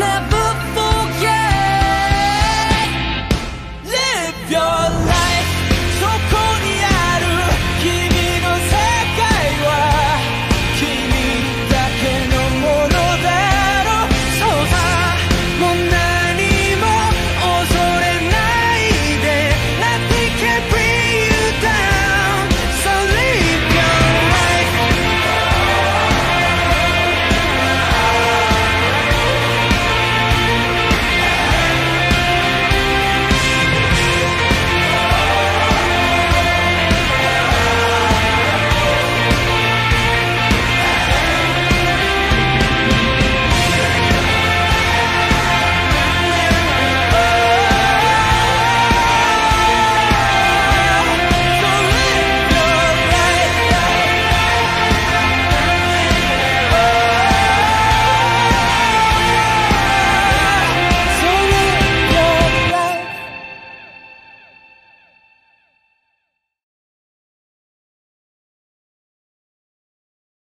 never